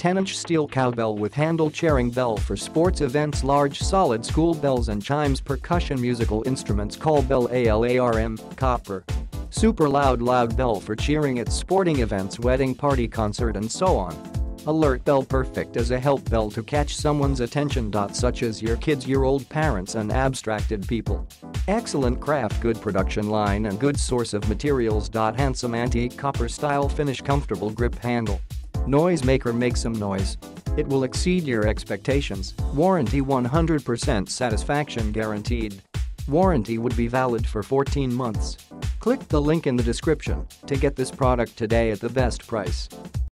10-inch steel cowbell with handle, chairing bell for sports events, large solid school bells and chimes, percussion, musical instruments, call bell alarm, copper. Super loud bell for cheering at sporting events, wedding party, concert and so on. Alert bell, perfect as a help bell to catch someone's attention, such as your kids, your old parents and abstracted people. Excellent craft, good production line and good source of materials. Handsome antique copper style finish, comfortable grip handle. Noisemaker, make some noise. It will exceed your expectations. Warranty 100% satisfaction guaranteed. Warranty would be valid for 14 months. Click the link in the description to get this product today at the best price.